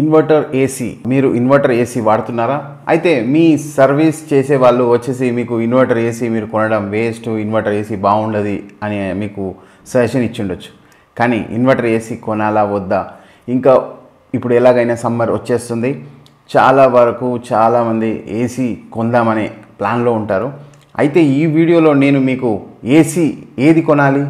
Inverter AC మీరు inverter AC వాడుతున్నారా అయితే మీ సర్వీస్ చేసే వాళ్ళు వచ్చేసి మీకు ఇన్వర్టర్ ఏసీ మీరు కొనడం వేస్ట్ ఇన్వర్టర్ ఏసీ బాగుండది అని మీకు సజెషన్ ఇచ్చి ఉండొచ్చు కానీ ఇన్వర్టర్ ఏసీ కొనాలా వద్దా ఇంకా ఇప్పుడు ఎలాగైనా సమ్మర్ వచ్చేస్తుంది చాలా వరకు చాలా మంది ఏసీ కొందామనే ప్లాన్లో ఉంటారు అయితే ఈ వీడియోలో నేను మీకు ఏసీ ఏది కొనాలి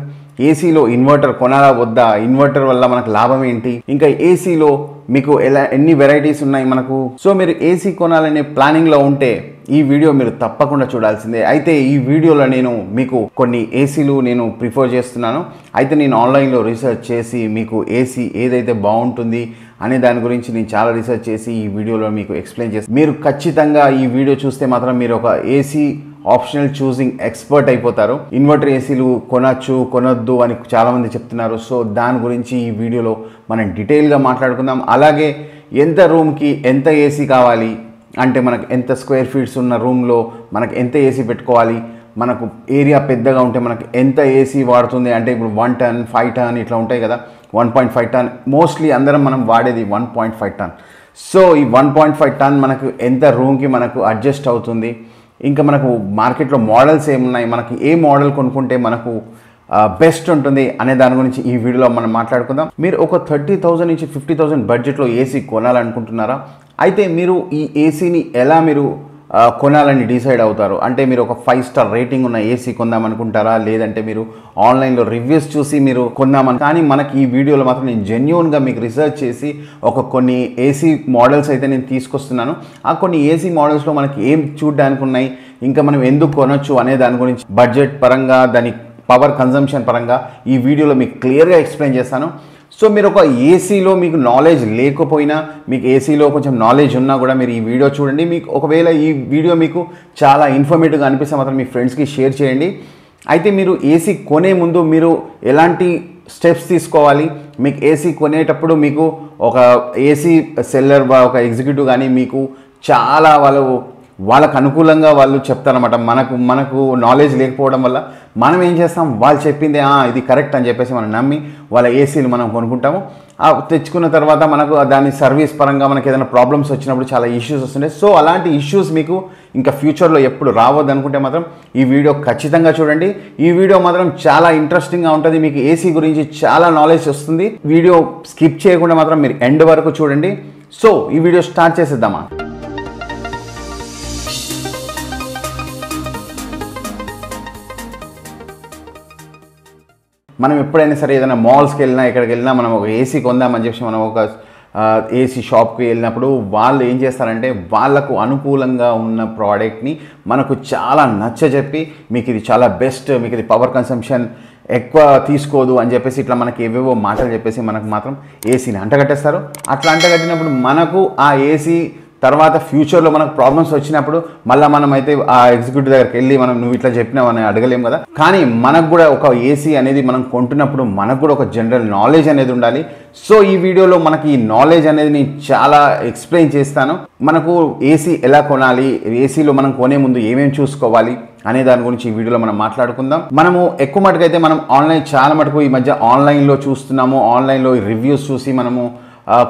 ఏసీలో ఇన్వర్టర్ కొనాలా వద్దా ఇన్వర్టర్ వల్ల మనకు లాభం ఏంటి ఇంకా ఏసీలో మీకు ఎలా ఎన్ని వెరైటీస్ ఉన్నాయి మనకు సో మీరు ఏసీ కొనాలనే ప్లానింగ్లో ఉంటే ఈ వీడియో మీరు తప్పకుండా చూడాల్సిందే అయితే ఈ వీడియోలో నేను మీకు కొన్ని ఏసీలు నేను ప్రిఫర్ చేస్తున్నాను అయితే నేను ఆన్లైన్లో రీసెర్చ్ చేసి మీకు ఏసీ ఏదైతే బాగుంటుంది అనే దాని గురించి నేను చాలా రీసెర్చ్ చేసి ఈ వీడియోలో మీకు ఎక్స్ప్లెయిన్ చేస్తాను మీరు ఖచ్చితంగా ఈ వీడియో చూస్తే మాత్రం మీరు ఒక ఏసీ ఆప్షనల్ చూసింగ్ ఎక్స్పర్ట్ అయిపోతారు ఇన్వర్టర్ ఏసీలు కొనచ్చు కొనొద్దు అని చాలామంది చెప్తున్నారు సో దాని గురించి ఈ వీడియోలో మనం డీటెయిల్గా మాట్లాడుకుందాం అలాగే ఎంత రూమ్కి ఎంత ఏసీ కావాలి అంటే మనకు ఎంత స్క్వేర్ ఫీట్స్ ఉన్న రూమ్లో మనకు ఎంత ఏసీ పెట్టుకోవాలి మనకు ఏరియా పెద్దగా ఉంటే మనకు ఎంత ఏసీ వాడుతుంది అంటే ఇప్పుడు 1 టన్ 5 టన్ ఇట్లా ఉంటాయి కదా 1.5 టన్ మోస్ట్లీ అందరం మనం వాడేది 1.5 టన్ సో ఈ 1.5 టన్ మనకు ఎంత రూమ్కి మనకు అడ్జస్ట్ అవుతుంది ఇంకా మనకు మార్కెట్లో మోడల్స్ ఏమున్నాయి మనకి ఏ మోడల్ కొనుక్కుంటే మనకు బెస్ట్ ఉంటుంది అనే దాని గురించి ఈ వీడియోలో మనం మాట్లాడుకుందాం మీరు ఒక 30,000 నుంచి 50,000 బడ్జెట్లో ఏసీ కొనాలనుకుంటున్నారా అయితే మీరు ఈ ఏసీని ఎలా మీరు కొనాలని డిసైడ్ అవుతారు అంటే మీరు ఒక 5 స్టార్ రేటింగ్ ఉన్న ఏసీ కొందామనుకుంటారా లేదంటే మీరు ఆన్లైన్లో రివ్యూస్ చూసి మీరు కొందామని కానీ మనకి ఈ వీడియోలో మాత్రం నేను జెన్యున్గా మీకు రీసెర్చ్ చేసి ఒక కొన్ని ఏసీ మోడల్స్ అయితే నేను తీసుకొస్తున్నాను ఆ కొన్ని ఏసీ మోడల్స్లో మనకి ఏం చూడడానికి ఉన్నాయి ఇంకా మనం ఎందుకు కొనొచ్చు అనే దాని గురించి బడ్జెట్ పరంగా దాని పవర్ కన్జంప్షన్ పరంగా ఈ వీడియోలో మీకు క్లియర్గా ఎక్స్ప్లెయిన్ చేస్తాను సో మీరు ఒక ఏసీలో మీకు నాలెడ్జ్ లేకపోయినా మీకు ఏసీలో కొంచెం నాలెడ్జ్ ఉన్నా కూడా మీరు ఈ వీడియో చూడండి మీకు ఒకవేళ ఈ వీడియో మీకు చాలా ఇన్ఫర్మేటివ్గా అనిపిస్తే మాత్రం మీ ఫ్రెండ్స్కి షేర్ చేయండి అయితే మీరు ఏసీ కొనే ముందు మీరు ఎలాంటి స్టెప్స్ తీసుకోవాలి మీకు ఏసీ కొనేటప్పుడు మీకు ఒక ఏసీ సెల్లర్ ఒక ఎగ్జిక్యూటివ్ కానీ మీకు చాలా వాళ్ళకు అనుకూలంగా వాళ్ళు చెప్తారన్నమాట మనకు నాలెడ్జ్ లేకపోవడం వల్ల మనం ఏం చేస్తాం వాళ్ళు చెప్పింది ఇది కరెక్ట్ అని చెప్పేసి మనం నమ్మి వాళ్ళ ఏసీని మనం కొనుక్కుంటాము తెచ్చుకున్న తర్వాత మనకు దాని సర్వీస్ పరంగా మనకు ఏదైనా ప్రాబ్లమ్స్ వచ్చినప్పుడు చాలా ఇష్యూస్ వస్తుంటాయి సో అలాంటి ఇష్యూస్ మీకు ఇంకా ఫ్యూచర్లో ఎప్పుడు రావద్దు అనుకుంటే మాత్రం ఈ వీడియో ఖచ్చితంగా చూడండి ఈ వీడియో మాత్రం చాలా ఇంట్రెస్టింగ్గా ఉంటుంది మీకు ఏసీ గురించి చాలా నాలెడ్జ్ వస్తుంది వీడియో స్కిప్ చేయకుండా మాత్రం మీరు ఎండ్ వరకు చూడండి సో ఈ వీడియో స్టార్ట్ చేసేద్దామా మనం ఎప్పుడైనా సరే ఏదైనా మాల్స్కి వెళ్ళినా ఎక్కడికి వెళ్ళినా మనం ఒక ఏసీ కొందామని చెప్పి మనం ఒక ఏసీ షాప్కి వెళ్ళినప్పుడు వాళ్ళు ఏం చేస్తారంటే వాళ్ళకు అనుకూలంగా ఉన్న ప్రోడక్ట్ని మనకు చాలా నచ్చజెప్పి మీకు ఇది చాలా బెస్ట్ మీకు ఇది పవర్ కన్సంప్షన్ ఎక్కువ తీసుకోదు అని చెప్పేసి ఇట్లా మనకి ఏవేవో మాటలు చెప్పేసి మనకు మాత్రం ఏసీని అంటగట్టేస్తారు అట్లా అంటగట్టినప్పుడు మనకు ఆ ఏసీ తర్వాత ఫ్యూచర్లో మనకు ప్రాబ్లమ్స్ వచ్చినప్పుడు మళ్ళీ మనం అయితే ఆ ఎగ్జిక్యూటివ్ దగ్గరికి వెళ్ళి మనం నువ్వు ఇట్లా చెప్పినావని అడగలేము కదా కానీ మనకు కూడా ఒక ఏసీ అనేది మనం కొంటున్నప్పుడు మనకు కూడా ఒక జనరల్ నాలెడ్జ్ అనేది ఉండాలి సో ఈ వీడియోలో మనకి ఈ నాలెడ్జ్ అనేది నేను చాలా ఎక్స్ప్లెయిన్ చేస్తాను మనకు ఏసీ ఎలా కొనాలి ఏసీలో మనం కొనే ముందు ఏమేమి చూసుకోవాలి అనే దాని గురించి ఈ వీడియోలో మనం మాట్లాడుకుందాం మనము ఎక్కువ మటుకైతే మనం ఆన్లైన్ చాలా మటుకు ఈ మధ్య ఆన్లైన్లో చూస్తున్నాము ఆన్లైన్లో రివ్యూస్ చూసి మనము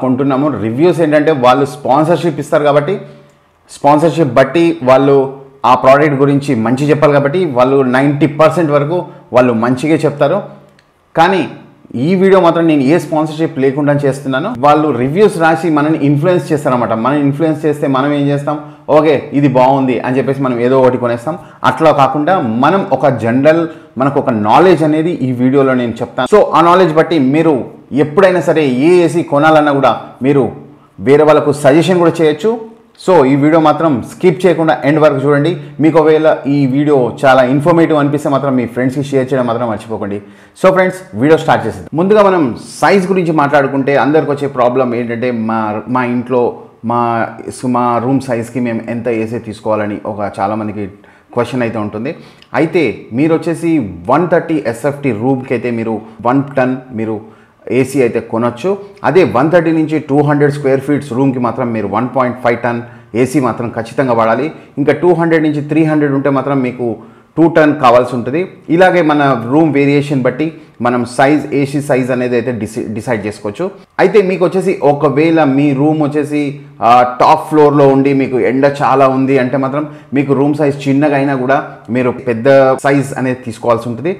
కొంటున్నాము రివ్యూస్ ఏంటంటే వాళ్ళు స్పాన్సర్షిప్ ఇస్తారు కాబట్టి స్పాన్సర్షిప్ బట్టి వాళ్ళు ఆ ప్రోడక్ట్ గురించి మంచి చెప్పాలి కాబట్టి వాళ్ళు 90% వరకు వాళ్ళు మంచిగా చెప్తారు కానీ ఈ వీడియో మాత్రం నేను ఏ స్పాన్సర్షిప్ లేకుండా చేస్తున్నాను వాళ్ళు రివ్యూస్ రాసి మనల్ని ఇన్ఫ్లుయెన్స్ చేస్తారన్నమాట మనం ఇన్ఫ్లుయెన్స్ చేస్తే మనం ఏం చేస్తాం ఓకే ఇది బాగుంది అని చెప్పేసి మనం ఏదో ఒకటి కొనేస్తాం అట్లా కాకుండా మనం ఒక జనరల్ మనకు ఒక నాలెడ్జ్ అనేది ఈ వీడియోలో నేను చెప్తాను సో ఆ నాలెడ్జ్ బట్టి మీరు ఎప్పుడైనా సరే ఏ ఏసీ కొనాలన్నా కూడా మీరు వేరే వాళ్ళకు సజెషన్ కూడా చేయొచ్చు సో ఈ వీడియో మాత్రం స్కిప్ చేయకుండా ఎండ్ వరకు చూడండి మీకు ఒకవేళ ఈ వీడియో చాలా ఇన్ఫర్మేటివ్ అనిపిస్తే మాత్రం మీ ఫ్రెండ్స్కి షేర్ చేయడం మాత్రం మర్చిపోకండి సో ఫ్రెండ్స్ వీడియో స్టార్ట్ చేసేది ముందుగా మనం సైజ్ గురించి మాట్లాడుకుంటే అందరికి వచ్చే ప్రాబ్లం ఏంటంటే మా ఇంట్లో మా రూమ్ సైజ్కి మేము ఎంత ఏసీ తీసుకోవాలని ఒక చాలామందికి క్వశ్చన్ అయితే ఉంటుంది అయితే మీరు వచ్చేసి 130 SFT రూమ్కి అయితే మీరు 1 టన్ మీరు ఏసీ అయితే కొనొచ్చు అదే 130 నుంచి 200 స్క్వేర్ ఫీట్స్ రూమ్కి మాత్రం మీరు 1.5 టన్ ఏసీ మాత్రం ఖచ్చితంగా వాడాలి ఇంకా 200 నుంచి 300 ఉంటే మాత్రం మీకు 2 టన్ కావాల్సి ఉంటుంది. ఇలాగే మన రూమ్ వేరియేషన్ బట్టి మనం సైజ్ ఏసీ సైజ్ అనేది అయితే డిసైడ్ చేసుకోవచ్చు. అయితే మీకు వచ్చేసి ఒకవేళ మీ రూమ్ వచ్చేసి టాప్ ఫ్లోర్లో ఉండి మీకు ఎండ చాలా ఉంది అంటే మాత్రం మీకు రూమ్ సైజ్ చిన్నగా అయినా కూడా మీరు పెద్ద సైజ్ అనేది తీసుకోవాల్సి ఉంటుంది.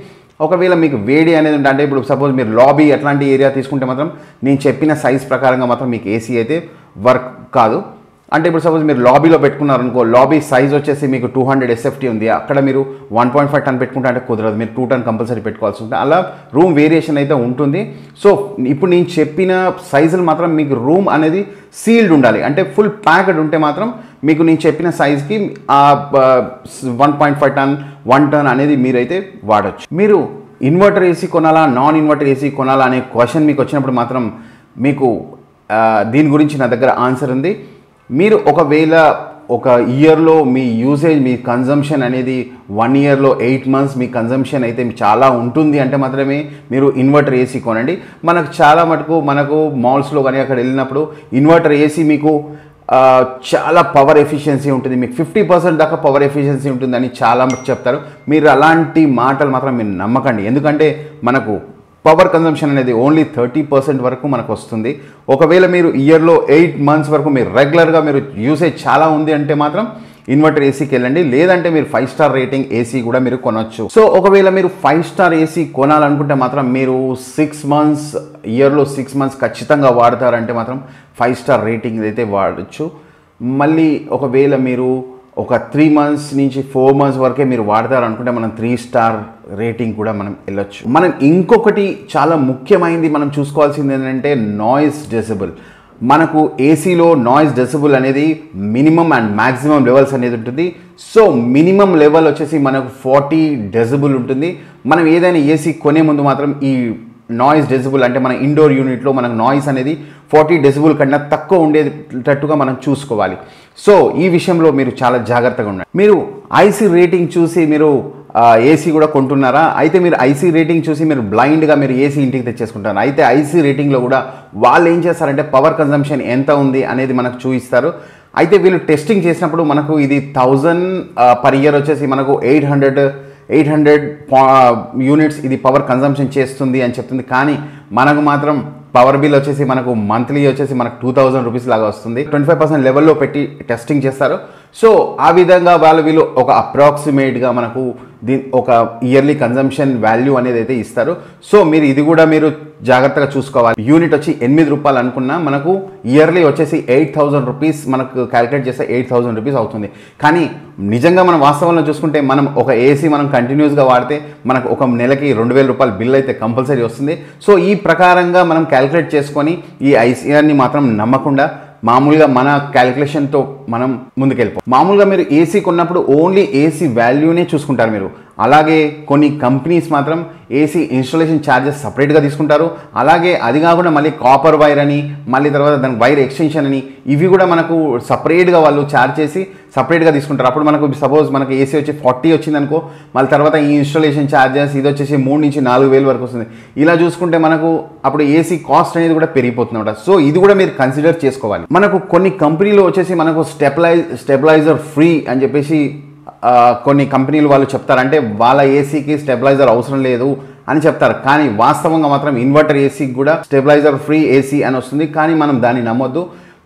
ఒకవేళ మీకు వేడి అనేది ఉంటే ఇప్పుడు సపోజ్ మీరు లాబీ అట్లాంటి ఏరియా తీసుకుంటే మాత్రం నేను చెప్పిన సైజ్ ప్రకారంగా మాత్రం మీకు ఏసీ అయితే వర్క్ కాదు. అంటే ఇప్పుడు సపోజ్ మీరు లాబీలో పెట్టుకున్నారనుకో, లాబీ సైజ్ వచ్చేసి మీకు 200 SFT ఉంది, అక్కడ మీరు 1.5 టన్ పెట్టుకుంటే అంటే కుదరదు, మీరు 2 టన్ కంపల్సరీ పెట్టుకోవాల్సి ఉంటుంది. అలా రూమ్ వేరియేషన్ అయితే ఉంటుంది. సో ఇప్పుడు నేను చెప్పిన సైజులు మాత్రం మీకు రూమ్ అనేది సీల్డ్ ఉండాలి, అంటే ఫుల్ ప్యాక్డ్ ఉంటే మాత్రం మీకు నేను చెప్పిన సైజ్కి 1.5 టన్ 1 టన్ అనేది మీరైతే వాడచ్చు. మీరు ఇన్వర్టర్ ఏసీ కొనాలా నాన్ ఇన్వర్టర్ ఏసీ కొనాలా అనే క్వశ్చన్ మీకు వచ్చినప్పుడు మాత్రం మీకు దీని గురించి నా దగ్గర ఆన్సర్ ఉంది. మీరు ఒకవేళ ఒక ఇయర్లో మీ యూసేజ్ మీ కన్జంప్షన్ అనేది 1 ఇయర్లో 8 మంత్స్ మీ కన్జంప్షన్ అయితే చాలా ఉంటుంది అంటే మాత్రమే మీరు ఇన్వర్టర్ ఏసీ కొనండి. మనకు చాలా మటుకు మనకు మాల్స్లో కానీ అక్కడ వెళ్ళినప్పుడు ఇన్వర్టర్ ఏసీ మీకు చాలా పవర్ ఎఫిషియన్సీ ఉంటుంది, మీకు 50% దాకా పవర్ ఎఫిషియన్సీ ఉంటుందని చాలా మంది చెప్తారు. మీరు అలాంటి మాటలు మాత్రం మీరు నమ్మకండి, ఎందుకంటే మనకు పవర్ కన్జంప్షన్ అనేది ఓన్లీ 30% వరకు మనకు వస్తుంది. ఒకవేళ మీరు ఇయర్లో 8 మంత్స్ వరకు మీరు రెగ్యులర్గా మీరు యూసేజ్ చాలా ఉంది అంటే మాత్రం ఇన్వర్టర్ ఏసీకి వెళ్ళండి, లేదంటే మీరు 5 స్టార్ రేటింగ్ ఏసీ కూడా మీరు కొనవచ్చు. సో ఒకవేళ మీరు 5 స్టార్ ఏసీ కొనాలనుకుంటే మాత్రం మీరు 6 మంత్స్ ఇయర్లో 6 మంత్స్ ఖచ్చితంగా వాడతారంటే మాత్రం 5 స్టార్ రేటింగ్ అయితే వాడచ్చు. మళ్ళీ ఒకవేళ మీరు ఒక 3 మంత్స్ నుంచి 4 మంత్స్ వరకే మీరు వాడతారనుకుంటే మనం 3 స్టార్ రేటింగ్ కూడా మనం వెళ్ళొచ్చు. మనం ఇంకొకటి చాలా ముఖ్యమైనది మనం చూసుకోవాల్సింది ఏంటంటే నాయిస్ డెసిబుల్. మనకు ఏసీలో నాయిస్ డెసిబుల్ అనేది మినిమం అండ్ మ్యాక్సిమం లెవెల్స్ అనేది ఉంటుంది. సో మినిమం లెవెల్ వచ్చేసి మనకు 40 డెసిబుల్ ఉంటుంది. మనం ఏదైనా ఏసీ కొనే ముందు మాత్రం ఈ నాయిస్ డెసిబుల్ అంటే మన ఇండోర్ యూనిట్లో మనకు నాయిస్ అనేది 40 డెసిబుల్ కన్నా తక్కువ ఉండేటట్టుగా మనం చూసుకోవాలి. సో ఈ విషయంలో మీరు చాలా జాగ్రత్తగా ఉండాలి. మీరు ఐసీ రేటింగ్ చూసి మీరు ఏసీ కూడా కొంటున్నారా, అయితే మీరు ఐసీ రేటింగ్ చూసి మీరు బ్లైండ్గా మీరు ఏసీ ఇంటికి తెచ్చేసుకుంటారు. అయితే ఐసీ రేటింగ్లో కూడా వాళ్ళు ఏం చేస్తారంటే పవర్ కన్జంప్షన్ ఎంత ఉంది అనేది మనకు చూపిస్తారు. అయితే వీళ్ళు టెస్టింగ్ చేసినప్పుడు మనకు ఇది 1000 పర్ ఇయర్ వచ్చేసి మనకు 800 యూనిట్స్ ఇది పవర్ కన్జంప్షన్ చేస్తుంది అని చెప్తుంది. కానీ మనకు మాత్రం పవర్ బిల్ వచ్చేసి మనకు మంత్లీ వచ్చేసి మనకు 2000 రూపీస్ లాగా వస్తుంది. 25% లెవెల్లో పెట్టి టెస్టింగ్ చేస్తారు. సో ఆ విధంగా వీళ్ళు ఒక అప్రాక్సిమేట్గా మనకు ఒక ఇయర్లీ కన్జంప్షన్ వాల్యూ అనేది అయితే ఇస్తారు. సో మీరు ఇది కూడా మీరు జాగ్రత్తగా చూసుకోవాలి. యూనిట్ వచ్చి 8 రూపాయలు అనుకున్నా మనకు ఇయర్లీ వచ్చేసి 8000 రూపీస్ మనకు క్యాలిక్యులేట్ చేస్తే 8000 రూపీస్ అవుతుంది. కానీ నిజంగా మనం వాస్తవంలో చూసుకుంటే మనం ఒక ఏసీ మనం కంటిన్యూస్గా వాడితే మనకు ఒక నెలకి 2000 రూపాయల బిల్ అయితే కంపల్సరీ వస్తుంది. సో ఈ ప్రకారంగా మనం క్యాలిక్యులేట్ చేసుకొని ఈ ఐసీఆర్ని మాత్రం నమ్మకుండా మామూలుగా మన క్యాలిక్యులేషన్తో మనం ముందుకెళ్ళిపోం. మామూలుగా మీరు ఏసీ కొన్నప్పుడు ఓన్లీ ఏసీ వాల్యూనే చూసుకుంటారు మీరు. అలాగే కొన్ని కంపెనీస్ మాత్రం ఏసీ ఇన్స్టాలేషన్ ఛార్జెస్ సపరేట్గా తీసుకుంటారు. అలాగే అది కాకుండా మళ్ళీ కాపర్ వైర్ అని మళ్ళీ తర్వాత దాని వైర్ ఎక్స్టెన్షన్ అని ఇవి కూడా మనకు సపరేట్గా వాళ్ళు ఛార్జ్ చేసి సపరేట్గా తీసుకుంటారు. అప్పుడు మనకు సపోజ్ మనకు ఏసీ వచ్చి 40 వచ్చిందనుకో, మళ్ళీ తర్వాత ఈ ఇన్స్టాలేషన్ ఛార్జెస్ ఇది వచ్చేసి 3000 నుంచి 4000 వరకు వస్తుంది. ఇలా చూసుకుంటే మనకు అప్పుడు ఏసీ కాస్ట్ అనేది కూడా పెరిగిపోతుందన్నమాట. సో ఇది కూడా మీరు కన్సిడర్ చేసుకోవాలి. మనకు కొన్ని కంపెనీలు వచ్చేసి మనకు స్టెబిలైజర్ ఫ్రీ అని చెప్పేసి కొన్ని కంపెనీలు వాళ్ళు చెప్తారంటే వాళ్ళ ఏసీకి స్టెబిలైజర్ అవసరం లేదు అని చెప్తారు. కానీ వాస్తవంగా మాత్రం ఇన్వర్టర్ ఏసీకి కూడా స్టెబిలైజర్ ఫ్రీ ఏసీ అని వస్తుంది. కానీ మనం దాన్ని నమ్మొద్దు.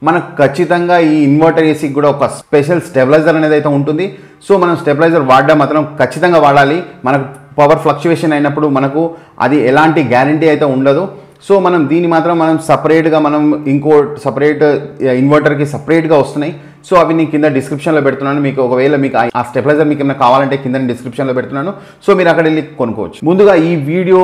మనకు ఖచ్చితంగా ఈ ఇన్వర్టర్ ఏసీకి కూడా ఒక స్పెషల్ స్టెబిలైజర్ అనేది అయితే ఉంటుంది. సో మనం స్టెబిలైజర్ వాడడం మాత్రం ఖచ్చితంగా వాడాలి. మనకు పవర్ ఫ్లక్చుయేషన్ అయినప్పుడు మనకు అది ఎలాంటి గ్యారంటీ అయితే ఉండదు. సో మనం దీన్ని మాత్రం మనం సపరేట్గా మనం ఇంకో సపరేట్ ఇన్వర్టర్కి సపరేట్గా వస్తున్నాయి. సో అవి నేను కింద డిస్క్రిప్షన్లో పెడుతున్నాను. మీకు ఒకవేళ మీకు ఆ స్టెబిలైజర్ మీకు ఏమైనా కావాలంటే కింద డిస్క్రిప్షన్లో పెడుతున్నాను. సో మీరు అక్కడ వెళ్ళి కొనుక్కోవచ్చు. ముందుగా ఈ వీడియో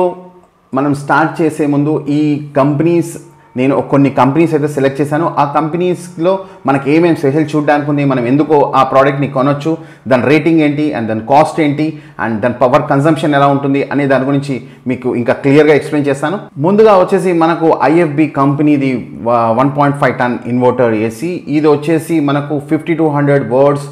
మనం స్టార్ట్ చేసే ముందు ఈ కంపెనీస్ నేను కొన్ని కంపెనీస్ అయితే సెలెక్ట్ చేశాను. ఆ కంపెనీస్లో మనకి ఏమేమి స్పెషల్ చూడడానికి ఉంది, మనం ఎందుకు ఆ ప్రోడక్ట్ని కొనొచ్చు, దాని రేటింగ్ ఏంటి అండ్ దాని కాస్ట్ ఏంటి అండ్ దాని పవర్ కన్జంప్షన్ ఎలా ఉంటుంది అనే దాని గురించి మీకు ఇంకా క్లియర్గా ఎక్స్ప్లెయిన్ చేస్తాను. ముందుగా వచ్చేసి మనకు ఐఎఫ్బి కంపెనీది 1.5 టన్ ఇన్వర్టర్ ఏసీ. ఇది వచ్చేసి మనకు 50 to 100 వాట్స్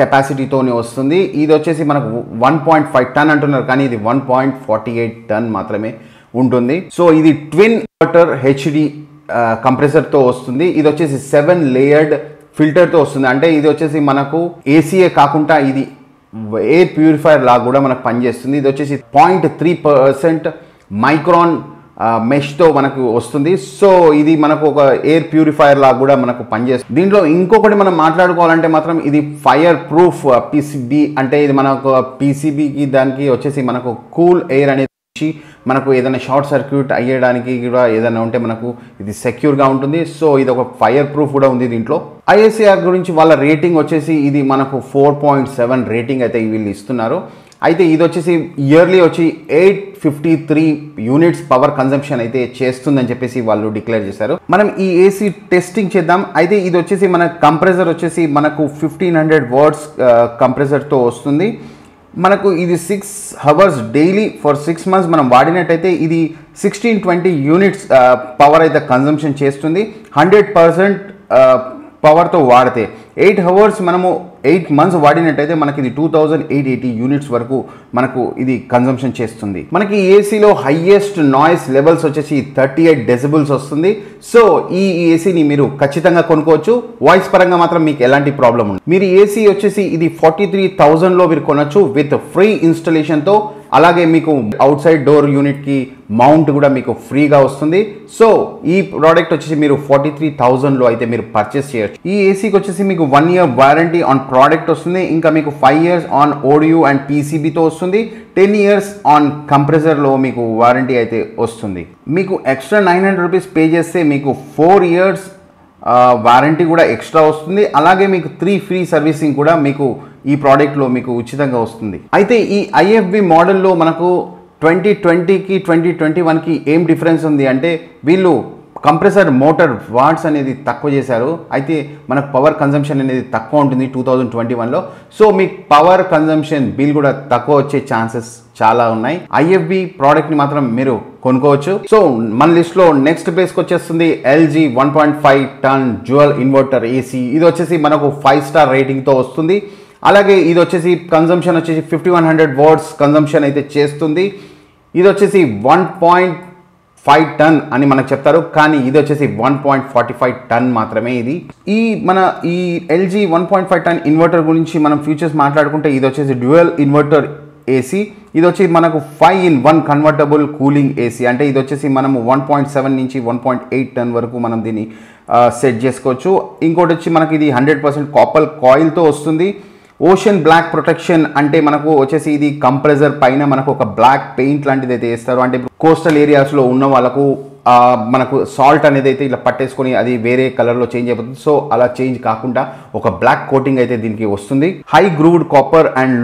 కెపాసిటీతోనే వస్తుంది. ఇది వచ్చేసి మనకు 1.5 టన్ అంటున్నారు, కానీ ఇది 1.48 టన్ మాత్రమే ఉంటుంది. సో ఇది ట్విన్ ఇన్వర్టర్ హెచ్డి కంప్రెసర్తో వస్తుంది. ఇది వచ్చేసి 7 లేయర్డ్ ఫిల్టర్తో వస్తుంది. అంటే ఇది వచ్చేసి మనకు ఏసీఏ కాకుండా ఇది ఎయిర్ ప్యూరిఫైర్ లాగా కూడా మనకు పనిచేస్తుంది. ఇది వచ్చేసి 0.3% మైక్రాన్ మెష్తో మనకు వస్తుంది. సో ఇది మనకు ఒక ఎయిర్ ప్యూరిఫైర్ లాగా కూడా మనకు పనిచేస్తుంది. దీంట్లో ఇంకొకటి మనం మాట్లాడుకోవాలంటే మాత్రం ఇది ఫైర్ ప్రూఫ్ PCB, అంటే ఇది మనకు PCBకి దానికి వచ్చేసి మనకు కూల్ ఎయిర్ అనేది మనకు ఏదైనా షార్ట్ సర్క్యూట్ అయ్యడానికి కూడా ఏదైనా ఉంటే మనకు ఇది సెక్యూర్గా ఉంటుంది. సో ఇది ఒక ఫైర్ ప్రూఫ్ కూడా ఉంది దీంట్లో. ISAR గురించి వాళ్ళ రేటింగ్ వచ్చేసి ఇది మనకు 4.7 రేటింగ్ అయితే వీళ్ళు ఇస్తున్నారు. అయితే ఇది వచ్చేసి ఇయర్లీ వచ్చి 853 యూనిట్స్ పవర్ కన్జంప్షన్ అయితే చేస్తుందని చెప్పేసి వాళ్ళు డిక్లేర్ చేశారు. మనం ఈ ఏసీ టెస్టింగ్ చేద్దాం. అయితే ఇది వచ్చేసి మన కంప్రెసర్ వచ్చేసి మనకు 1500 watts కంప్రెసర్తో వస్తుంది. మనకు ఇది 6 hours డైలీ ఫర్ 6 months మనం వాడినట్టయితే ఇది 1620 యూనిట్స్ పవర్ అయితే కన్జంప్షన్ చేస్తుంది. 100% పవర్తో వాడితే 8 hours మనము 8 months వాడినట్టయితే మనకి ఇది 2880 యూనిట్స్ వరకు మనకు ఇది కన్జంప్షన్ చేస్తుంది. మనకి ఏసీలో హైయెస్ట్ నాయిస్ లెవెల్స్ వచ్చేసి 38 decibels వస్తుంది. సో ఈ ఏసీని మీరు ఖచ్చితంగా కొనుక్కోవచ్చు. వాయిస్ పరంగా మాత్రం మీకు ఎలాంటి ప్రాబ్లం ఉండదు. మీరు ఏసీ వచ్చేసి ఇది 43,000లో మీరు కొనొచ్చు విత్ ఫ్రీ ఇన్స్టలేషన్తో. అలాగే మీకు అవుట్ సైడ్ డోర్ యూనిట్కి మౌంట్ కూడా మీకు ఫ్రీగా వస్తుంది. సో ఈ ప్రోడక్ట్ వచ్చేసి మీరు 43,000లో అయితే మీరు పర్చేస్ చేయొచ్చు. ఈ ఏసీకి వచ్చేసి మీకు 1 year వారంటీ ఆన్ ప్రోడక్ట్ వస్తుంది. ఇంకా మీకు 5 years ఆన్ ఓడియూ అండ్ PCBతో వస్తుంది. 10 years ఆన్ కంప్రెసర్లో మీకు వారంటీ అయితే వస్తుంది. మీకు ఎక్స్ట్రా 900 rupees పే చేస్తే మీకు 4 years వారంటీ కూడా ఎక్స్ట్రా వస్తుంది. అలాగే మీకు 3 free servicing కూడా మీకు ఈ ప్రోడక్ట్లో మీకు ఉచితంగా వస్తుంది. అయితే ఈ IFB మోడల్లో మనకు 2020కి 2021కి ఏం డిఫరెన్స్ ఉంది అంటే వీళ్ళు కంప్రెసర్ మోటార్ వాట్స్ అనేది తక్కువ చేశారు. అయితే మనకు పవర్ కన్జంప్షన్ అనేది తక్కువ ఉంటుంది 2021లో. సో మీకు పవర్ కన్జంప్షన్ బిల్ కూడా తక్కువ వచ్చే ఛాన్సెస్ చాలా ఉన్నాయి. IFB ప్రోడక్ట్ని మాత్రం మీరు కొనుక్కోవచ్చు. సో మన లిస్ట్లో నెక్స్ట్ ప్లేస్కి వచ్చేస్తుంది LG 1.5 ton dual inverter AC. ఇది వచ్చేసి మనకు 5-star రేటింగ్తో వస్తుంది. అలాగే ఇది వచ్చేసి కన్జంప్షన్ వచ్చేసి 5100 watts కన్జంప్షన్ అయితే చేస్తుంది. ఇది వచ్చేసి 1.5 ton అని మనకు చెప్తారు, కానీ ఇది వచ్చేసి 1.45 ton మాత్రమే. ఇది ఈ మన ఈ LG 1.5 ton ఇన్వర్టర్ గురించి మనం ఫీచర్స్ మాట్లాడుకుంటే ఇది వచ్చేసి డ్యూయల్ ఇన్వర్టర్ ఏసీ. ఇది వచ్చి మనకు 5-in-1 కన్వర్టబుల్ కూలింగ్ ఏసీ. అంటే ఇది వచ్చేసి మనము 1.7 నుంచి 1.8 ton వరకు మనం దీన్ని సెట్ చేసుకోవచ్చు. ఇంకోటి వచ్చి మనకి ఇది 100% కాపర్ కాయిల్తో వస్తుంది. ఓషన్ బ్లాక్ ప్రొటెక్షన్ అంటే మనకు వచ్చేసి ఇది కంప్రెసర్ పైన మనకు ఒక బ్లాక్ పెయింట్ లాంటిది అయితే వేస్తారు. అంటే కోస్టల్ ఏరియాస్లో ఉన్న వాళ్ళకు మనకు సాల్ట్ అనేది అయితే ఇలా పట్టేసుకొని అది వేరే కలర్లో చేంజ్ అయిపోతుంది. సో అలా చేంజ్ కాకుండా ఒక బ్లాక్ కోటింగ్ అయితే దీనికి వస్తుంది. High grooved copper and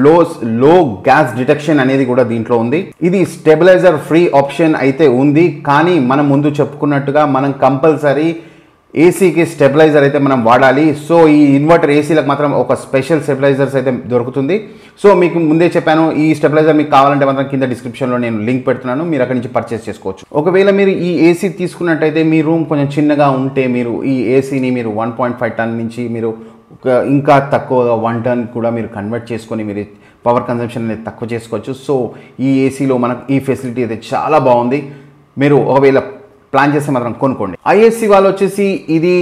low gas detection అనేది కూడా దీంట్లో ఉంది. ఇది స్టెబిలైజర్ ఫ్రీ ఆప్షన్ అయితే ఉంది, కానీ మనం ముందు చెప్పుకున్నట్టుగా మనం కంపల్సరీ ఏసీకి స్టెబిలైజర్ అయితే మనం వాడాలి. సో ఈ ఇన్వర్టర్ ఏసీలకు మాత్రం ఒక స్పెషల్ స్టెబిలైజర్స్ అయితే దొరుకుతుంది. సో మీకు ముందే చెప్పాను, ఈ స్టెబిలైజర్ మీకు కావాలంటే మాత్రం కింద డిస్క్రిప్షన్లో నేను లింక్ పెడుతున్నాను, మీరు అక్కడి నుంచి పర్చేస్ చేసుకోవచ్చు. ఒకవేళ మీరు ఈ ఏసీ తీసుకున్నట్టయితే మీ రూమ్ కొంచెం చిన్నగా ఉంటే మీరు ఈ ఏసీని మీరు 1.5 ton నుంచి మీరు ఇంకా తక్కువగా 1 ton కూడా మీరు కన్వర్ట్ చేసుకొని మీరు పవర్ కన్జంప్షన్ అనేది తక్కువ చేసుకోవచ్చు. సో ఈ ఏసీలో మనకు ఈ ఫెసిలిటీ అయితే చాలా బాగుంది. మీరు ఒకవేళ ప్లాన్ చేస్తే మాత్రం కొనుక్కోండి. ISC వాళ్ళు వచ్చేసి ఇది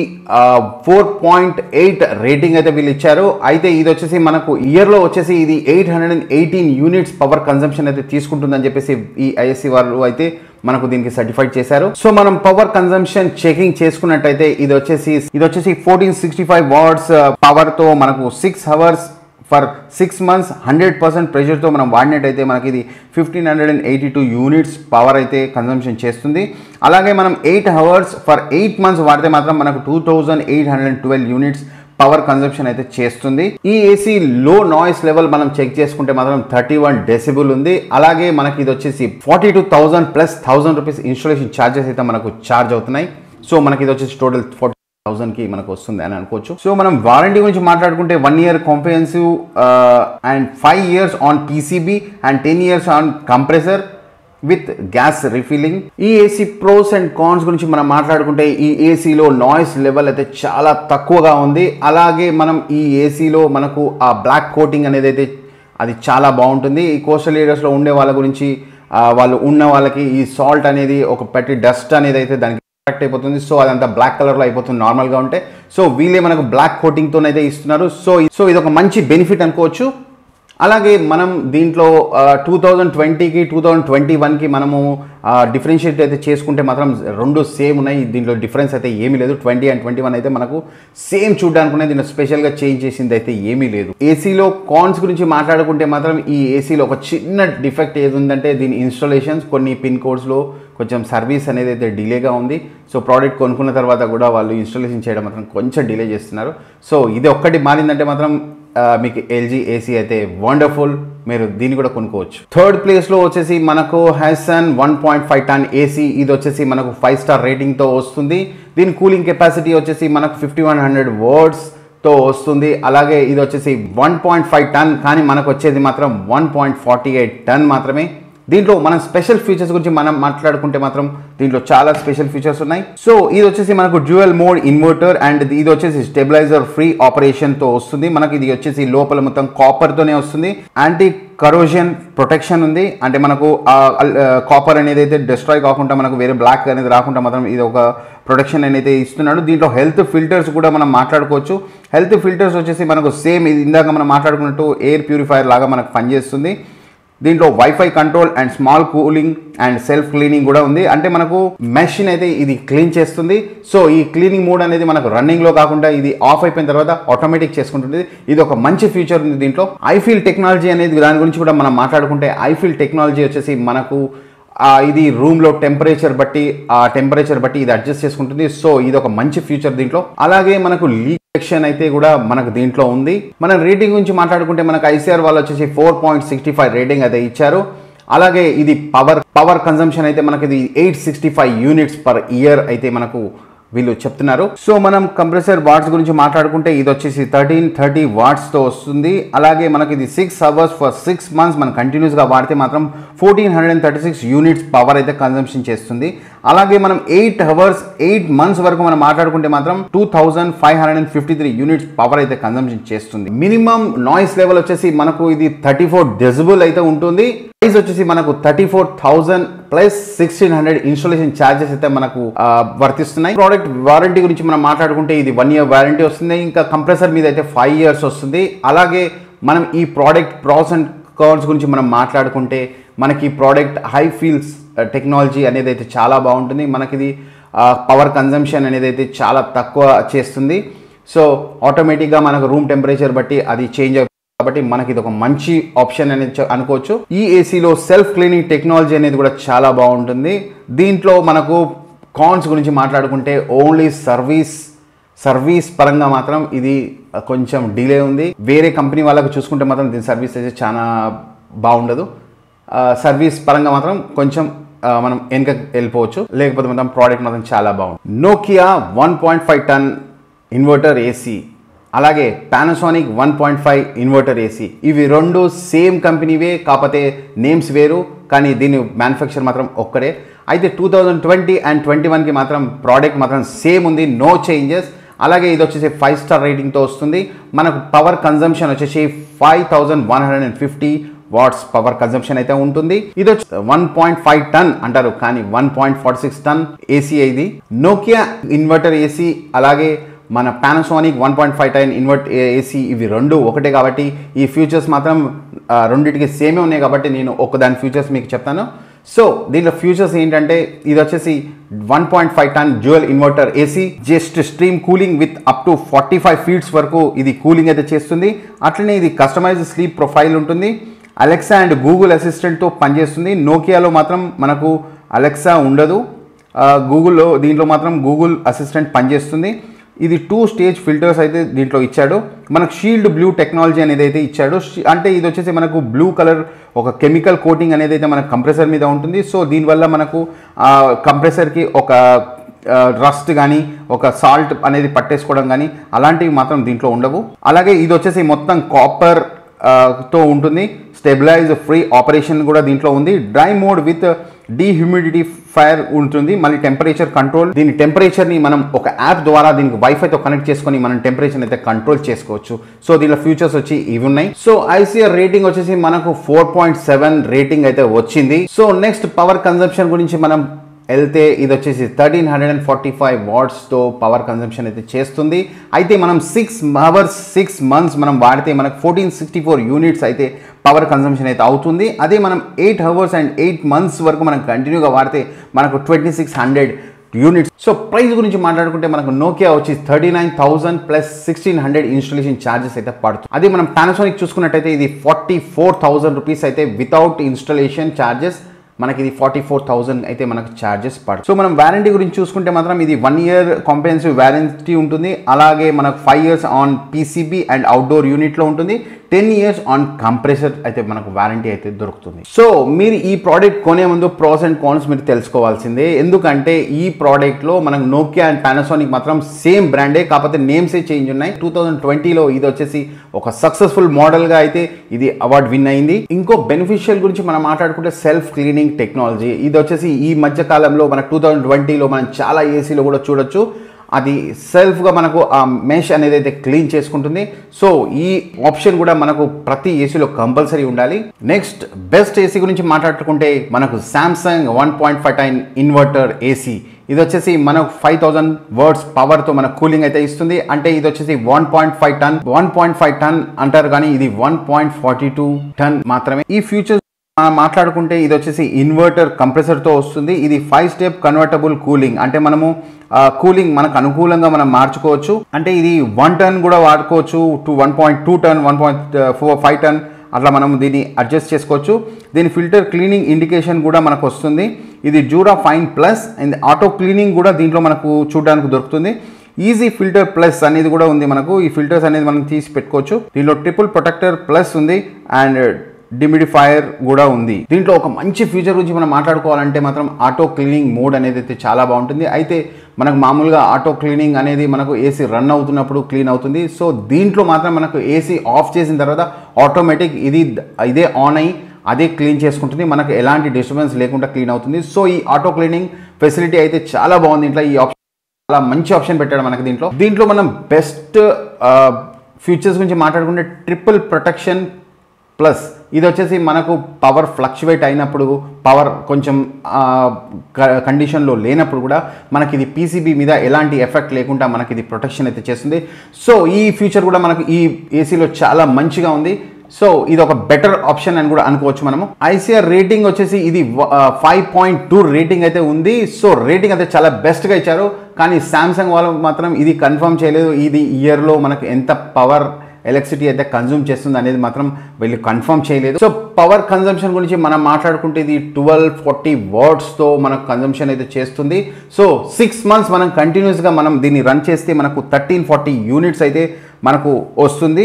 4.8 రేటింగ్ అయితే వీళ్ళు ఇచ్చారు. అయితే ఇది వచ్చేసి మనకు ఇయర్లో వచ్చేసి ఇది 818 యూనిట్స్ పవర్ కన్జంప్షన్ అయితే తీసుకుంటుందని చెప్పేసి ఈ ISC వాళ్ళు అయితే మనకు దీనికి సర్టిఫైడ్ చేశారు. సో మనం పవర్ కన్జంప్షన్ చెకింగ్ చేసుకున్నట్టయితే ఇది వచ్చేసి 1465 watts పవర్తో మనకు 6 hours ఫర్ 6 months 100% ప్రెషర్తో మనం వాడినట్టయితే మనకి ఇది 1582 యూనిట్స్ పవర్ అయితే కన్జంప్షన్ చేస్తుంది. అలాగే మనం 8 hours ఫర్ 8 months వాడితే మాత్రం మనకు 2812 యూనిట్స్ పవర్ కన్జంప్షన్ అయితే చేస్తుంది. ఈ ఏసీ లో నాయిస్ లెవెల్ మనం చెక్ చేసుకుంటే మాత్రం 31 decibel ఉంది. అలాగే మనకి ఇది వచ్చేసి 42,000 plus 1,000 rupees ఇన్స్టాలేషన్ ఛార్జెస్ అయితే మనకు ఛార్జ్ అవుతున్నాయి. సో మనకి ఇది వచ్చేసి టోటల్ 40,000కి మనకు వస్తుంది అని అనుకోవచ్చు. సో మనం వారంటీ గురించి మాట్లాడుకుంటే 1 year comprehensive and 5 years on PCB and 10 years on compressor with gas refilling. ఈ ఏసీ ప్రోస్ అండ్ కాన్స్ గురించి మనం మాట్లాడుకుంటే ఈ ఏసీలో నాయిస్ లెవెల్ అయితే చాలా తక్కువగా ఉంది. అలాగే మనం ఈ ఏసీలో మనకు ఆ బ్లాక్ కోటింగ్ అనేది అయితే అది చాలా బాగుంటుంది. ఈ కోస్టల్ ఏరియాస్లో ఉండే వాళ్ళ గురించి వాళ్ళు ఉన్న వాళ్ళకి ఈ సాల్ట్ అనేది ఒక పెట్టి డస్ట్ అనేది అయితే దానికి అయిపోతుంది. సో అదంతా బ్లాక్ కలర్లో అయిపోతుంది నార్మల్గా ఉంటే. సో వీళ్ళే మనకు బ్లాక్ కోటింగ్తోనైతే ఇస్తున్నారు. సో ఇది ఒక మంచి బెనిఫిట్ అనుకోవచ్చు. అలాగే మనం దీంట్లో 2020 కి 2021 కి మనము డిఫరెన్షియేట్ అయితే చేసుకుంటే మాత్రం రెండు సేమ్ ఉన్నాయి, దీంట్లో డిఫరెన్స్ అయితే ఏమీ లేదు. 20 అండ్ 21 అయితే మనకు సేమ్ చూడడానికి ఉన్నాయి, దీంట్లో స్పెషల్గా చేంజ్ చేసింది అయితే ఏమీ లేదు. ఏసీలో కాన్స్ గురించి మాట్లాడుకుంటే మాత్రం ఈ ఏసీలో ఒక చిన్న డిఫెక్ట్ ఏది ఉందంటే దీని ఇన్స్టాలేషన్స్ కొన్ని పిన్ కోడ్స్లో కొంచెం సర్వీస్ అనేది అయితే డిలేగా ఉంది. సో ప్రోడక్ట్ కొనుక్కున్న తర్వాత కూడా వాళ్ళు ఇన్స్టాలేషన్ చేయడం మాత్రం కొంచెం డిలే చేస్తున్నారు. సో ఇది ఒక్కటి మారిందంటే మాత్రం మీకు LG ఏసీ అయితే వండర్ఫుల్, మీరు దీన్ని కూడా కొనుక్కోవచ్చు. థర్డ్ ప్లేస్లో వచ్చేసి మనకు హైసన్ 1.5 టన్ ఏసీ, ఇది వచ్చేసి మనకు 5 స్టార్ రేటింగ్తో వస్తుంది. దీని కూలింగ్ కెపాసిటీ వచ్చేసి మనకు 5100 వాట్స్తో వస్తుంది. అలాగే ఇది వచ్చేసి 1.5 టన్ కానీ మనకు వచ్చేది మాత్రం 1.48 టన్ మాత్రమే. దీంట్లో మనం స్పెషల్ ఫీచర్స్ గురించి మనం మాట్లాడుకుంటే మాత్రం దీంట్లో చాలా స్పెషల్ ఫీచర్స్ ఉన్నాయి. సో ఇది వచ్చేసి మనకు డ్యూయల్ మోడ్ ఇన్వర్టర్ అండ్ ఇది వచ్చేసి స్టెబిలైజర్ ఫ్రీ ఆపరేషన్తో వస్తుంది. మనకి ఇది వచ్చేసి లోపల మొత్తం కాపర్తోనే వస్తుంది. యాంటీ కరోజన్ ప్రొటెక్షన్ ఉంది, అంటే మనకు కాపర్ అనేది అయితే డిస్ట్రాయ్ కాకుండా మనకు వేరే బ్లాక్ అనేది రాకుండా మాత్రం ఇది ఒక ప్రొటెక్షన్ అనేది ఇస్తున్నాడు. దీంట్లో హెల్త్ ఫిల్టర్స్ కూడా మనం మాట్లాడుకోవచ్చు. హెల్త్ ఫిల్టర్స్ వచ్చేసి మనకు సేమ్ ఇది ఇందాక మనం మాట్లాడుకున్నట్టు ఎయిర్ ప్యూరిఫైయర్ లాగా మనకు పనిచేస్తుంది. దీంట్లో wifi control and small cooling and self cleaning కూడా ఉంది, అంటే మనకు మెషిన్ అయితే ఇది క్లీన్ చేస్తుంది. సో ఈ క్లీనింగ్ మోడ్ అనేది మనకు రన్నింగ్లో కాకుండా ఇది ఆఫ్ అయిపోయిన తర్వాత ఆటోమేటిక్ చేసుకుంటుంది. ఇది ఒక మంచి ఫ్యూచర్ ఉంది దీంట్లో. ఐఫీల్ టెక్నాలజీ అనేది దాని గురించి కూడా మనం మాట్లాడుకుంటే ఐఫీల్ టెక్నాలజీ వచ్చేసి మనకు ఇది రూమ్లో టెంపరేచర్ బట్టి ఇది అడ్జస్ట్ చేసుకుంటుంది. సో ఇది ఒక మంచి ఫ్యూచర్ దీంట్లో. అలాగే మనకు లీక్ సెక్షన్ అయితే కూడా మనకు దీంట్లో ఉంది. మనం రేటింగ్ గురించి మాట్లాడుకుంటే మనకు ICR వాళ్ళు వచ్చేసి 4.65 రేటింగ్ అయితే ఇచ్చారు. అలాగే ఇది పవర్ కన్సంప్షన్ అయితే మనకి ఇది 865 యూనిట్స్ పర్ ఇయర్ అయితే మనకు వీళ్ళు చెప్తున్నారు. సో మనం కంప్రెసర్ వాట్స్ గురించి మాట్లాడుకుంటే ఇది వచ్చేసి 1330 వాట్స్తో వస్తుంది. అలాగే మనకి ఇది 6 అవర్స్ ఫర్ 6 మంత్స్ మనం కంటిన్యూస్గా వాడితే మాత్రం 1436 యూనిట్స్ పవర్ అయితే కన్సంప్షన్ చేస్తుంది. అలాగే మనం 8 అవర్స్ 8 మంత్స్ వరకు మనం మాట్లాడుకుంటే మాత్రం 2553 యూనిట్స్ పవర్ అయితే కన్సంప్షన్ చేస్తుంది. మినిమం నాయిస్ లెవెల్ వచ్చేసి మనకు ఇది 34 డెసిబుల్ అయితే ఉంటుంది. ప్రైస్ వచ్చేసి మనకు 34,000 ప్లస్ 1600 ఇన్స్టాలేషన్ ఛార్జెస్ అయితే మనకు వర్తిస్తున్నాయి. ప్రోడక్ట్ వారంటీ గురించి మనం మాట్లాడుకుంటే ఇది 1 ఇయర్ వారంటీ వస్తుంది. ఇంకా కంప్రెసర్ మీద అయితే 5 ఇయర్స్ వస్తుంది. అలాగే మనం ఈ ప్రోడక్ట్ ప్రాస్ అండ్ కాన్స్ గురించి మనం మాట్లాడుకుంటే మనకి ఈ ప్రోడక్ట్ హై ఫీల్స్ టెక్నాలజీ అనేది అయితే చాలా బాగుంటుంది. మనకిది పవర్ కన్జంప్షన్ అనేది అయితే చాలా తక్కువ చేస్తుంది. సో ఆటోమేటిక్గా మనకు రూమ్ టెంపరేచర్ బట్టి అది చేంజ్ అవుతుంది కాబట్టి మనకి ఇది ఒక మంచి ఆప్షన్ అనేది అనుకోవచ్చు. ఈ ఏసీలో సెల్ఫ్ క్లీనింగ్ టెక్నాలజీ అనేది కూడా చాలా బాగుంటుంది. దీంట్లో మనకు కాన్స్ గురించి మాట్లాడుకుంటే ఓన్లీ సర్వీస్ పరంగా మాత్రం ఇది కొంచెం డిలే ఉంది. వేరే కంపెనీ వాళ్ళకు చూసుకుంటే మాత్రం దీని సర్వీస్ అయితే చాలా బాగుండదు. సర్వీస్ పరంగా మాత్రం కొంచెం మనం వెనకకి వెళ్ళిపోవచ్చు, లేకపోతే మాత్రం ప్రోడక్ట్ మాత్రం చాలా బాగుంది. నోకియా 1.5 టన్ ఇన్వర్టర్ ఏసీ, అలాగే పానాసోనిక్ 1.5 ఇన్వర్టర్ ఏసీ, ఇవి రెండు సేమ్ కంపెనీవే, కాకపోతే నేమ్స్ వేరు, కానీ దీని మ్యానుఫ్యాక్చర్ మాత్రం ఒక్కడే. అయితే 2020 and 2021కి మాత్రం ప్రోడక్ట్ మాత్రం సేమ్ ఉంది, నో చేంజెస్. అలాగే ఇది వచ్చేసి 5 స్టార్ రేటింగ్తో వస్తుంది. మనకు పవర్ కన్జంప్షన్ వచ్చేసి 5150 వాట్స్ పవర్ కన్జంప్షన్ అయితే ఉంటుంది. ఇది వచ్చి 1.5 టన్ అంటారు కానీ 1.46 టన్ ఏసీ ఇది నోకియా ఇన్వర్టర్ ఏసీ. అలాగే మన పానాసోనిక్ 1.5 టన్ ఇన్వర్టర్ ఏసీ, ఇవి రెండు ఒకటే కాబట్టి ఈ ఫ్యూచర్స్ మాత్రం రెండింటికి సేమే ఉన్నాయి కాబట్టి నేను ఒకదాని ఫ్యూచర్స్ మీకు చెప్తాను. సో దీంట్లో ఫ్యూచర్స్ ఏంటంటే ఇది వచ్చేసి 1.5 ton dual inverter AC, just stream cooling with up to 45 feets వరకు ఇది కూలింగ్ అయితే చేస్తుంది. అట్లనే ఇది కస్టమైజ్డ్ స్లీప్ ప్రొఫైల్ ఉంటుంది. అలెక్సా అండ్ గూగుల్ అసిస్టెంట్తో పనిచేస్తుంది. నోకియాలో మాత్రం మనకు అలెక్సా ఉండదు, గూగుల్లో దీంట్లో మాత్రం గూగుల్ అసిస్టెంట్ పనిచేస్తుంది. ఇది 2 స్టేజ్ ఫిల్టర్స్ అయితే దీంట్లో ఇచ్చాడు. మనకు షీల్డ్ బ్లూ టెక్నాలజీ అనేది అయితే ఇచ్చాడు, అంటే ఇది వచ్చేసి మనకు బ్లూ కలర్ ఒక కెమికల్ కోటింగ్ అనేది అయితే మనకు కంప్రెసర్ మీద ఉంటుంది. సో దీనివల్ల మనకు కంప్రెసర్కి ఒక రస్ట్ కానీ ఒక సాల్ట్ అనేది పట్టేసుకోవడం కానీ అలాంటివి మాత్రం దీంట్లో ఉండవు. అలాగే ఇది వచ్చేసి మొత్తం కాపర్ తో ఉంటుంది. స్టెబిలైజ్ ఫ్రీ ఆపరేషన్ కూడా దీంట్లో ఉంది. Dry mode with dehumidifier ఉంటుంది. మళ్ళీ టెంపరేచర్ కంట్రోల్, దీని టెంపరేచర్ని మనం ఒక యాప్ ద్వారా దీనికి వైఫైతో కనెక్ట్ చేసుకొని మనం టెంపరేచర్ అయితే కంట్రోల్ చేసుకోవచ్చు. సో దీనిలో ఫ్యూచర్స్ వచ్చి ఇవి ఉన్నాయి. సో ICR రేటింగ్ వచ్చేసి మనకు 4.7 రేటింగ్ అయితే వచ్చింది. సో నెక్స్ట్ పవర్ కన్సంప్షన్ గురించి మనం వెళ్తే ఇది వచ్చేసి 1345 వాట్స్ తో పవర్ కన్సంప్షన్ అయితే చేస్తుంది. అయితే మనం 6 అవర్స్ 6 మంత్స్ మనం వాడితే మనకు 1464 యూనిట్స్ అయితే పవర్ కన్సంప్షన్ అయితే అవుతుంది. అదే మనం 8 అవర్స్ అండ్ 8 మంత్స్ వరకు మనం కంటిన్యూగా వాడితే మనకు 2600 యూనిట్స్. సో ప్రైస్ గురించి మాట్లాడుకుంటే మనకు నోకియా వచ్చి 39,000 ప్లస్ 1600 ఇన్స్టాలేషన్ ఛార్జెస్ అయితే పడుతుంది. అదే మనం పానాసోనిక్ చూసుకున్నట్టయితే ఇది 44,000 రూపీస్ అయితే వితౌట్ ఇన్స్టాలేషన్ ఛార్జెస్ మనకి ఇది 44,000 అయితే మనకు ఛార్జెస్ పడుతుంది. సో మనం వారంటీ గురించి చూసుకుంటే మాత్రం ఇది 1 year కాంప్రహెన్సివ్ వారంటీ ఉంటుంది. అలాగే మనకు 5 years on PCB and outdoor యూనిట్లో ఉంటుంది. 10 years ఆన్ కంప్రెసర్ అయితే మనకు వారంటీ అయితే దొరుకుతుంది. సో మీరు ఈ ప్రోడక్ట్ కొనే ముందు ప్రోస్ అండ్ కాన్స్ మీరు తెలుసుకోవాల్సిందే, ఎందుకంటే ఈ ప్రోడక్ట్లో మనకు నోకియా అండ్ పానాసోనిక్ మాత్రం సేమ్ బ్రాండే, కాకపోతే నేమ్సే చేంజ్ ఉన్నాయి. 2020లో ఇది వచ్చేసి ఒక సక్సెస్ఫుల్ మోడల్గా అయితే ఇది అవార్డ్ విన్ అయింది. ఇంకో బెనిఫిషియల్ గురించి మనం మాట్లాడుకుంటే సెల్ఫ్ క్లీనింగ్ టెక్నాలజీ, ఇది వచ్చేసి ఈ మధ్య కాలంలో మనకు 2020లో మనం చాలా ఏసీలో కూడా చూడొచ్చు. అది సెల్ఫ్గా మనకు ఆ మెష్ అనేది అయితే క్లీన్ చేసుకుంటుంది. సో ఈ ఆప్షన్ కూడా మనకు ప్రతి ఏసీలో కంపల్సరీ ఉండాలి. నెక్స్ట్ బెస్ట్ ఏసీ గురించి మాట్లాడుకుంటే మనకు శాంసంగ్ 1.5 టైమ్ ఇన్వర్టర్ ఏసీ, ఇది వచ్చేసి మనకు 5000 వాట్స్ పవర్తో మనకు కూలింగ్ అయితే ఇస్తుంది. అంటే ఇది వచ్చేసి 1.5 టన్ అంటారు, కానీ ఇది 1.42 టన్ మాత్రమే. ఈ ఫ్యూచర్స్ మనం మాట్లాడుకుంటే ఇది వచ్చేసి ఇన్వర్టర్ కంప్రెసర్తో వస్తుంది. ఇది 5 స్టెప్ కన్వర్టబుల్ కూలింగ్, అంటే మనము కూలింగ్ మనకు అనుకూలంగా మనం మార్చుకోవచ్చు. అంటే ఇది 1 టన్ కూడా వాడుకోవచ్చు, 1.2 టన్ 1.45 టన్ అట్లా మనం దీన్ని అడ్జస్ట్ చేసుకోవచ్చు. దీని ఫిల్టర్ క్లీనింగ్ ఇండికేషన్ కూడా మనకు వస్తుంది. ఇది జూరా fine plus and auto cleaning కూడా దీంట్లో మనకు చూడడానికి దొరుకుతుంది. ఈజీ ఫిల్టర్ ప్లస్ అనేది కూడా ఉంది మనకు. ఈ ఫిల్టర్స్ అనేది మనం తీసి పెట్టుకోవచ్చు. దీనిలో ట్రిపుల్ ప్రొటెక్టర్ ప్లస్ ఉంది అండ్ డిమిడిఫైయర్ కూడా ఉంది. దీంట్లో ఒక మంచి ఫీచర్ గురించి మనం మాట్లాడుకోవాలంటే మాత్రం ఆటో క్లీనింగ్ మోడ్ అనేది అయితే చాలా బాగుంటుంది. అయితే మనకు మామూలుగా ఆటో క్లీనింగ్ అనేది మనకు ఏసీ రన్ అవుతున్నప్పుడు క్లీన్ అవుతుంది. సో దీంట్లో మాత్రం మనకు ఏసీ ఆఫ్ చేసిన తర్వాత ఆటోమేటిక్ ఇదే ఆన్ అయ్యి అదే క్లీన్ చేసుకుంటుంది. మనకు ఎలాంటి డిస్టర్బెన్స్ లేకుండా క్లీన్ అవుతుంది. సో ఈ ఆటో క్లీనింగ్ ఫెసిలిటీ అయితే చాలా బాగుంది. ఇంట్లో ఈ ఆప్షన్ చాలా మంచి ఆప్షన్ పెట్టాడు మనకు. దీంట్లో మనం బెస్ట్ ఫీచర్స్ గురించి మాట్లాడుకుంటే ట్రిపుల్ ప్రొటెక్షన్ ప్లస్, ఇది వచ్చేసి మనకు పవర్ ఫ్లక్చువేట్ అయినప్పుడు, పవర్ కొంచెం కండిషన్లో లేనప్పుడు కూడా మనకి ఇది PCB మీద ఎలాంటి ఎఫెక్ట్ లేకుండా మనకి ఇది ప్రొటెక్షన్ అయితే చేస్తుంది. సో ఈ ఫ్యూచర్ కూడా మనకు ఈ ఏసీలో చాలా మంచిగా ఉంది. సో ఇది ఒక బెటర్ ఆప్షన్ అని కూడా అనుకోవచ్చు మనము. ICR రేటింగ్ వచ్చేసి ఇది 5.2 రేటింగ్ అయితే ఉంది. సో రేటింగ్ అయితే చాలా బెస్ట్గా ఇచ్చారు, కానీ శాంసంగ్ వాళ్ళు మాత్రం ఇది కన్ఫర్మ్ చేయలేదు. ఇది ఇయర్లో మనకు ఎంత పవర్ ఎలక్ట్రిసిటీ అయితే కన్జ్యూమ్ చేస్తుంది అనేది మాత్రం వీళ్ళు కన్ఫర్మ్ చేయలేదు. సో పవర్ కన్జంప్షన్ గురించి మనం మాట్లాడుకుంటే ఇది 1240 వాట్స్తో మనకు కన్జంప్షన్ అయితే చేస్తుంది. సో 6 మంత్స్ మనం కంటిన్యూస్గా మనం దీన్ని రన్ చేస్తే మనకు 1340 యూనిట్స్ అయితే మనకు వస్తుంది.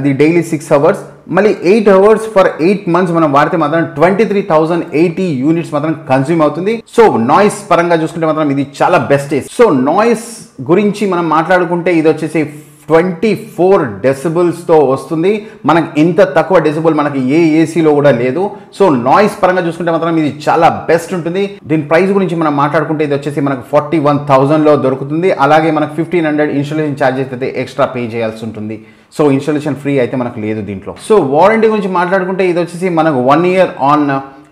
అది డైలీ 6 అవర్స్. మళ్ళీ 8 అవర్స్ ఫర్ 8 మంత్స్ మనం వాడితే మాత్రం 23,080 యూనిట్స్ మాత్రం కన్స్యూమ్ అవుతుంది. సో నాయిస్ పరంగా చూసుకుంటే మాత్రం ఇది చాలా బెస్ట్. సో నాయిస్ గురించి మనం మాట్లాడుకుంటే ఇది వచ్చేసి 24 డెసిబుల్స్తో వస్తుంది. మనకు ఇంత తక్కువ డెసిబుల్ మనకి ఏ ఏసీలో కూడా లేదు. సో నాయిస్ పరంగా చూసుకుంటే మాత్రం ఇది చాలా బెస్ట్ ఉంటుంది. దీని ప్రైస్ గురించి మనం మాట్లాడుకుంటే ఇది వచ్చేసి మనకు 41,000లో దొరుకుతుంది. అలాగే మనకు 1500 ఇన్స్టాలేషన్ ఛార్జెస్ అయితే ఎక్స్ట్రా పే చేయాల్సి ఉంటుంది. సో ఇన్స్టాలేషన్ ఫ్రీ అయితే మనకు లేదు దీంట్లో. సో వారంటీ గురించి మాట్లాడుకుంటే ఇది వచ్చేసి మనకు 1 year ఆన్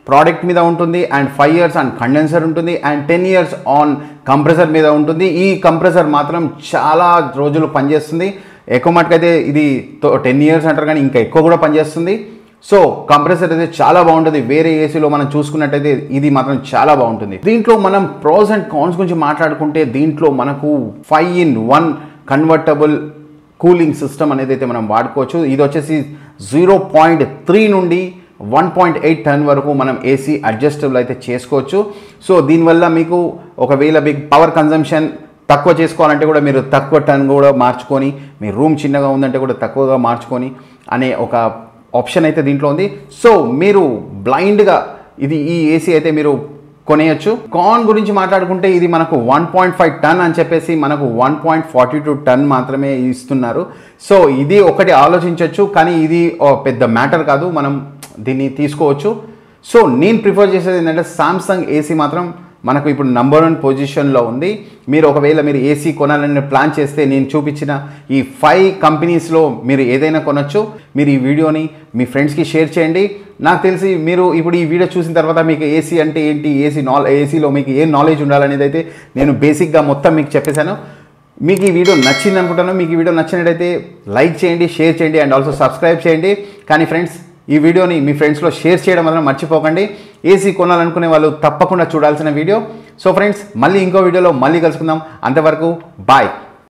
ప్రోడక్ట్ మీద ఉంటుంది అండ్ 5 years ఆన్ కండెన్సర్ ఉంటుంది అండ్ 10 years ఆన్ కంప్రెసర్ మీద ఉంటుంది. ఈ కంప్రెసర్ మాత్రం చాలా రోజులు పనిచేస్తుంది. ఎక్కువ మటుకైతే ఇది 10 years అంటారు, కానీ ఇంకా ఎక్కువ కూడా పనిచేస్తుంది. సో కంప్రెసర్ అయితే చాలా బాగుంటుంది. వేరే ఏసీలో మనం చూసుకున్నట్టయితే ఇది మాత్రం చాలా బాగుంటుంది. దీంట్లో మనం ప్రోస్ అండ్ కాన్స్ గురించి మాట్లాడుకుంటే దీంట్లో మనకు 5-in-1 కన్వర్టబుల్ కూలింగ్ సిస్టమ్ అనేది అయితే మనం వాడుకోవచ్చు. ఇది వచ్చేసి 0.3 నుండి 1.8 టన్ వరకు మనం ఏసీ అడ్జస్టబుల్ అయితే చేసుకోవచ్చు. సో దీనివల్ల మీకు ఒకవేళ మీకు పవర్ కన్జంప్షన్ తక్కువ చేసుకోవాలంటే కూడా మీరు తక్కువ టన్ కూడా మార్చుకొని, మీ రూమ్ చిన్నగా ఉందంటే కూడా తక్కువగా మార్చుకొని అనే ఒక ఆప్షన్ అయితే దీంట్లో ఉంది. సో మీరు బ్లైండ్గా ఈ ఏసీ అయితే మీరు కొనేయచ్చు. కాన్ గురించి మాట్లాడుకుంటే ఇది మనకు 1.5 టన్ అని చెప్పేసి మనకు 1.42 టన్ మాత్రమే ఇస్తున్నారు. సో ఇది ఒకటి ఆలోచించవచ్చు, కానీ ఇది పెద్ద మ్యాటర్ కాదు, మనం దీన్ని తీసుకోవచ్చు. సో నేను ప్రిఫర్ చేసేది ఏంటంటే సామ్సంగ్ ఏసీ మాత్రం మనకు ఇప్పుడు నంబర్ 1 పొజిషన్లో ఉంది. మీరు ఒకవేళ మీరు ఏసీ కొనాలని ప్లాన్ చేస్తే నేను చూపించిన ఈ 5 కంపెనీస్లో మీరు ఏదైనా కొనొచ్చు. మీరు ఈ వీడియోని మీ ఫ్రెండ్స్కి షేర్ చేయండి. నాకు తెలిసి మీరు ఇప్పుడు ఈ వీడియో చూసిన తర్వాత మీకు ఏసీ అంటే ఏంటి, ఏసీలో మీకు ఏం నాలెడ్జ్ ఉండాలనేది అయితే నేను బేసిక్గా మొత్తం మీకు చెప్పేశాను. మీకు ఈ వీడియో నచ్చింది అనుకుంటాను. మీకు ఈ వీడియో నచ్చినట్టయితే లైక్ చేయండి, షేర్ చేయండి అండ్ ఆల్సో సబ్స్క్రైబ్ చేయండి. కానీ ఫ్రెండ్స్, ఈ వీడియోని మీ ఫ్రెండ్స్లో షేర్ చేయడం మాత్రం మర్చిపోకండి. ఏసీ కొనాలనుకునే వాళ్ళు తప్పకుండా చూడాల్సిన వీడియో. సో ఫ్రెండ్స్, మళ్ళీ ఇంకో వీడియోలో మళ్ళీ కలుసుకుందాం. అంతవరకు బాయ్.